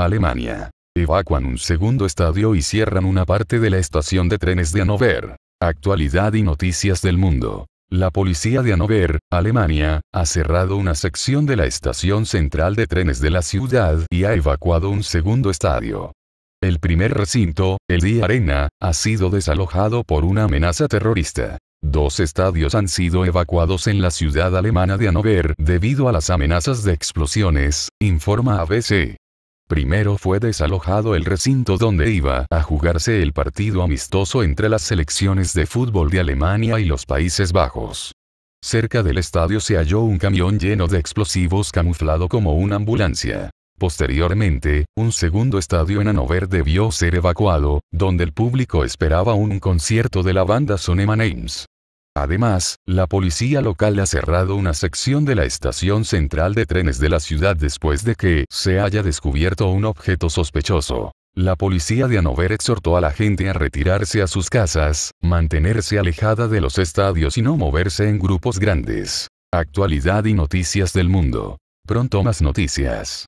Alemania. Evacuan un segundo estadio y cierran una parte de la estación de trenes de Hannover. Actualidad y noticias del mundo. La policía de Hannover, Alemania, ha cerrado una sección de la estación central de trenes de la ciudad y ha evacuado un segundo estadio. El primer recinto, el HDI Arena, ha sido desalojado por una amenaza terrorista. Dos estadios han sido evacuados en la ciudad alemana de Hannover debido a las amenazas de explosiones, informa ABC. Primero fue desalojado el recinto donde iba a jugarse el partido amistoso entre las selecciones de fútbol de Alemania y los Países Bajos. Cerca del estadio se halló un camión lleno de explosivos camuflado como una ambulancia. Posteriormente, un segundo estadio en Hannover debió ser evacuado, donde el público esperaba un concierto de la banda Sonemanne. Además, la policía local ha cerrado una sección de la estación central de trenes de la ciudad después de que se haya descubierto un objeto sospechoso. La policía de Hannover exhortó a la gente a retirarse a sus casas, mantenerse alejada de los estadios y no moverse en grupos grandes. Actualidad y noticias del mundo. Pronto más noticias.